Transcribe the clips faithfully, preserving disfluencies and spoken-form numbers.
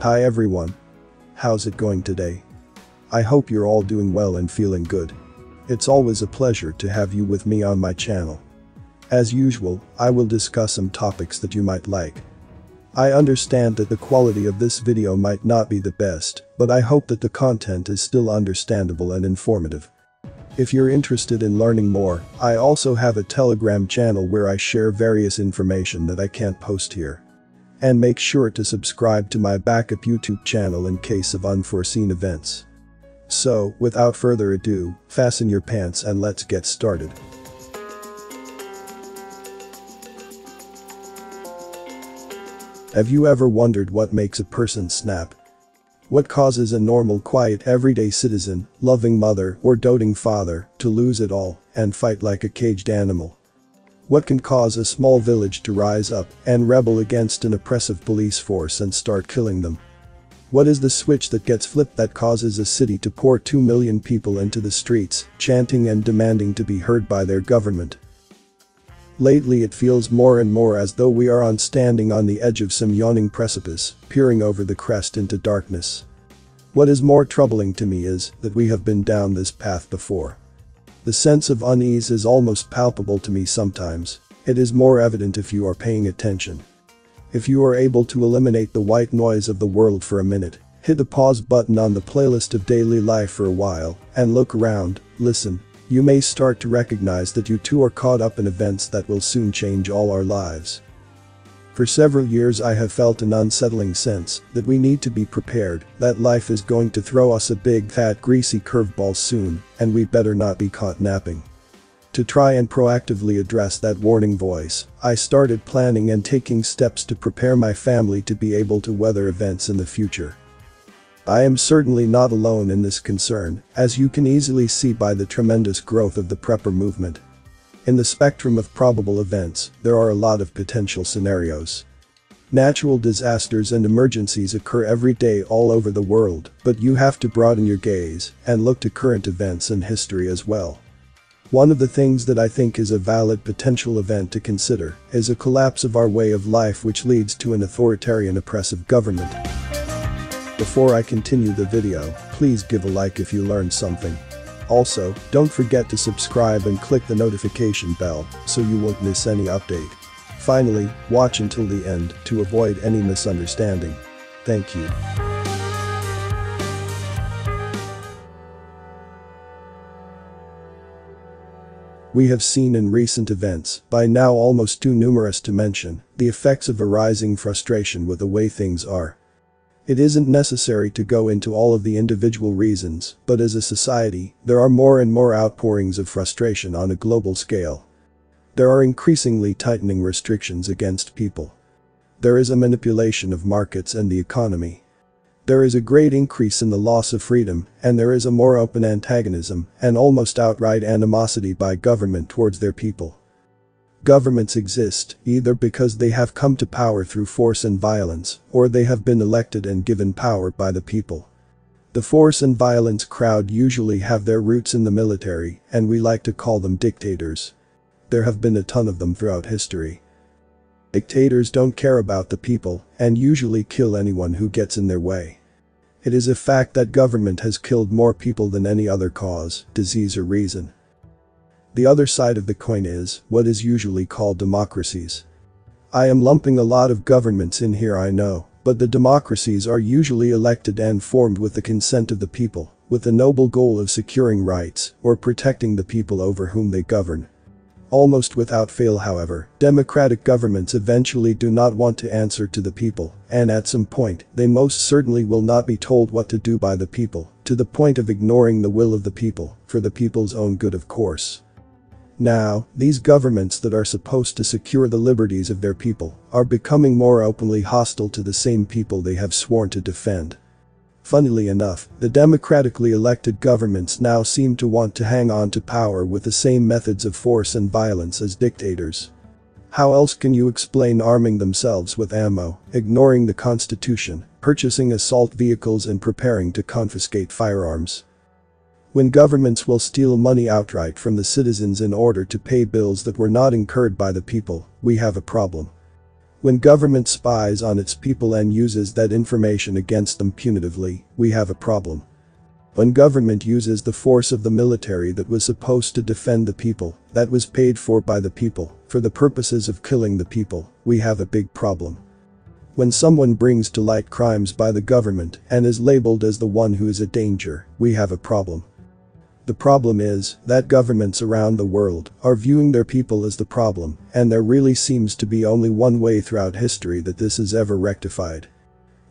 Hi everyone. How's it going today? I hope you're all doing well and feeling good. It's always a pleasure to have you with me on my channel. As usual, I will discuss some topics that you might like. I understand that the quality of this video might not be the best, but I hope that the content is still understandable and informative. If you're interested in learning more, I also have a Telegram channel where I share various information that I can't post here. And make sure to subscribe to my backup YouTube channel in case of unforeseen events. So, without further ado, fasten your pants and let's get started. Have you ever wondered what makes a person snap? What causes a normal, quiet, everyday citizen, loving mother or doting father to lose it all and fight like a caged animal? What can cause a small village to rise up and rebel against an oppressive police force and start killing them? What is the switch that gets flipped that causes a city to pour two million people into the streets, chanting and demanding to be heard by their government? Lately it feels more and more as though we are on standing on the edge of some yawning precipice, peering over the crest into darkness. What is more troubling to me is that we have been down this path before. The sense of unease is almost palpable to me sometimes. It is more evident if you are paying attention. If you are able to eliminate the white noise of the world for a minute, hit the pause button on the playlist of daily life for a while, and look around, listen. You may start to recognize that you too are caught up in events that will soon change all our lives. For several years I have felt an unsettling sense that we need to be prepared, that life is going to throw us a big fat greasy curveball soon, and we better not be caught napping. To try and proactively address that warning voice, I started planning and taking steps to prepare my family to be able to weather events in the future. I am certainly not alone in this concern, as you can easily see by the tremendous growth of the prepper movement. In the spectrum of probable events, there are a lot of potential scenarios. Natural disasters and emergencies occur every day all over the world, but you have to broaden your gaze and look to current events and history as well. One of the things that I think is a valid potential event to consider is a collapse of our way of life which leads to an authoritarian oppressive government. Before I continue the video, please give a like if you learned something. Also, don't forget to subscribe and click the notification bell, so you won't miss any update. Finally, watch until the end to avoid any misunderstanding. Thank you. We have seen in recent events, by now almost too numerous to mention, the effects of a rising frustration with the way things are. It isn't necessary to go into all of the individual reasons, but as a society, there are more and more outpourings of frustration on a global scale. There are increasingly tightening restrictions against people. There is a manipulation of markets and the economy. There is a great increase in the loss of freedom, and there is a more open antagonism and almost outright animosity by government towards their people. Governments exist either because they have come to power through force and violence, or they have been elected and given power by the people. The force and violence crowd usually have their roots in the military, and we like to call them dictators. There have been a ton of them throughout history. Dictators don't care about the people, and usually kill anyone who gets in their way. It is a fact that government has killed more people than any other cause, disease or reason. The other side of the coin is what is usually called democracies. I am lumping a lot of governments in here, I know, but the democracies are usually elected and formed with the consent of the people, with the noble goal of securing rights or protecting the people over whom they govern. Almost without fail, however, democratic governments eventually do not want to answer to the people, and at some point, they most certainly will not be told what to do by the people, to the point of ignoring the will of the people, for the people's own good, of course. Now, these governments that are supposed to secure the liberties of their people are becoming more openly hostile to the same people they have sworn to defend. Funnily enough, the democratically elected governments now seem to want to hang on to power with the same methods of force and violence as dictators. How else can you explain arming themselves with ammo, ignoring the Constitution, purchasing assault vehicles and preparing to confiscate firearms? When governments will steal money outright from the citizens in order to pay bills that were not incurred by the people, we have a problem. When government spies on its people and uses that information against them punitively, we have a problem. When government uses the force of the military that was supposed to defend the people, that was paid for by the people, for the purposes of killing the people, we have a big problem. When someone brings to light crimes by the government and is labeled as the one who is a danger, we have a problem. The problem is that governments around the world are viewing their people as the problem, and there really seems to be only one way throughout history that this is ever rectified.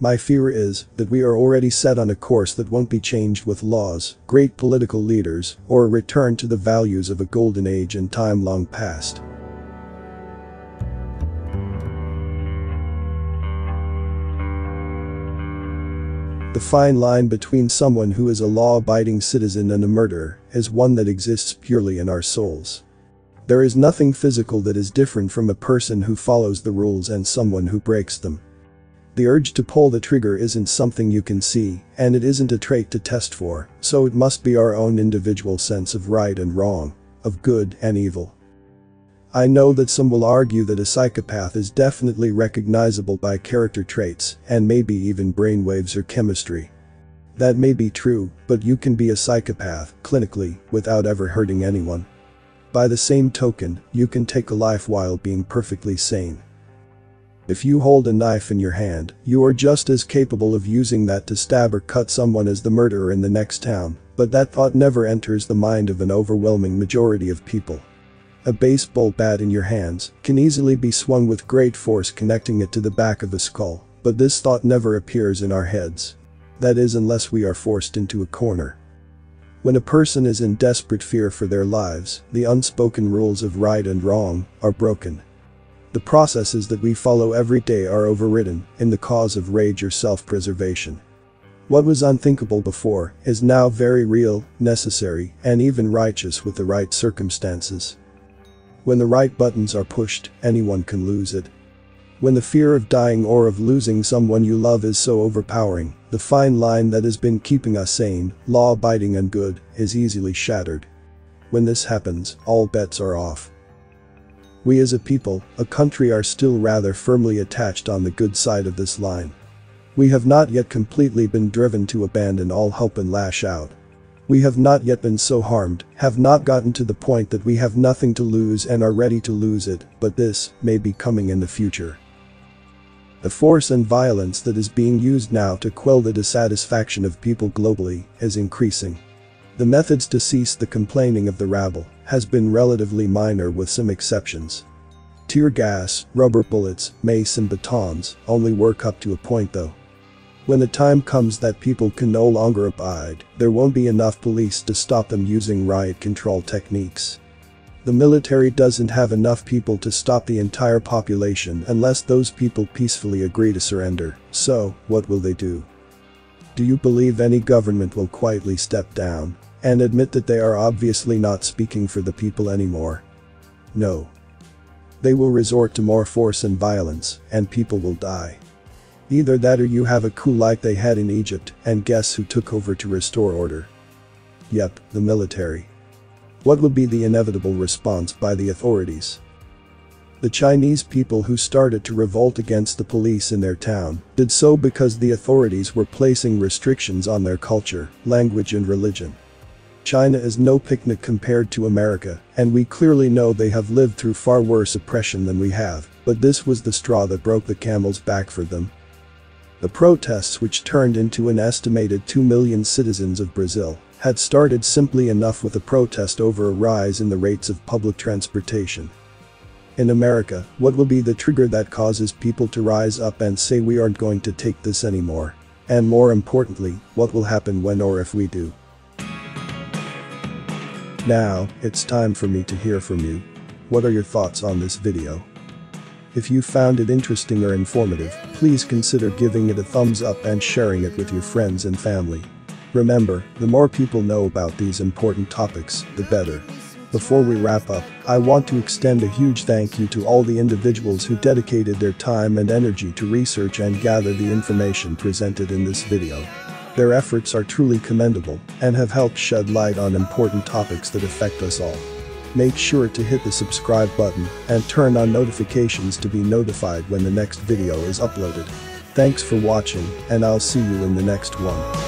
My fear is that we are already set on a course that won't be changed with laws, great political leaders, or a return to the values of a golden age and time long past. The fine line between someone who is a law-abiding citizen and a murderer is one that exists purely in our souls. There is nothing physical that is different from a person who follows the rules and someone who breaks them. The urge to pull the trigger isn't something you can see, and it isn't a trait to test for, so it must be our own individual sense of right and wrong, of good and evil. I know that some will argue that a psychopath is definitely recognizable by character traits and maybe even brainwaves or chemistry. That may be true, but you can be a psychopath clinically without ever hurting anyone. By the same token, you can take a life while being perfectly sane. If you hold a knife in your hand, you are just as capable of using that to stab or cut someone as the murderer in the next town, but that thought never enters the mind of an overwhelming majority of people. A baseball bat in your hands can easily be swung with great force, connecting it to the back of a skull, but this thought never appears in our heads. That is, unless we are forced into a corner. When a person is in desperate fear for their lives, the unspoken rules of right and wrong are broken. The processes that we follow every day are overridden in the cause of rage or self-preservation. What was unthinkable before is now very real, necessary, and even righteous with the right circumstances. When the right buttons are pushed, anyone can lose it. When the fear of dying or of losing someone you love is so overpowering, the fine line that has been keeping us sane, law-abiding and good, is easily shattered. When this happens, all bets are off. We as a people, a country, are still rather firmly attached on the good side of this line. We have not yet completely been driven to abandon all hope and lash out. We have not yet been so harmed, have not gotten to the point that we have nothing to lose and are ready to lose it, but this may be coming in the future. The force and violence that is being used now to quell the dissatisfaction of people globally is increasing. The methods to cease the complaining of the rabble has been relatively minor, with some exceptions. Tear gas, rubber bullets, mace and batons only work up to a point though. When the time comes that people can no longer abide, there won't be enough police to stop them using riot control techniques. The military doesn't have enough people to stop the entire population unless those people peacefully agree to surrender, so what will they do? Do you believe any government will quietly step down and admit that they are obviously not speaking for the people anymore? No. They will resort to more force and violence, and people will die. Either that or you have a coup like they had in Egypt, and guess who took over to restore order? Yep, the military. What will be the inevitable response by the authorities? The Chinese people who started to revolt against the police in their town did so because the authorities were placing restrictions on their culture, language and religion. China is no picnic compared to America, and we clearly know they have lived through far worse oppression than we have, but this was the straw that broke the camel's back for them. The protests, which turned into an estimated two million citizens of Brazil, had started simply enough with a protest over a rise in the rates of public transportation. In America, what will be the trigger that causes people to rise up and say we aren't going to take this anymore? And more importantly, what will happen when or if we do? Now, it's time for me to hear from you. What are your thoughts on this video? If you found it interesting or informative, please consider giving it a thumbs up and sharing it with your friends and family. Remember, the more people know about these important topics, the better. Before we wrap up, I want to extend a huge thank you to all the individuals who dedicated their time and energy to research and gather the information presented in this video. Their efforts are truly commendable and have helped shed light on important topics that affect us all. make sure to hit the subscribe button and turn on notifications to be notified when the next video is uploaded. Thanks for watching, and I'll see you in the next one.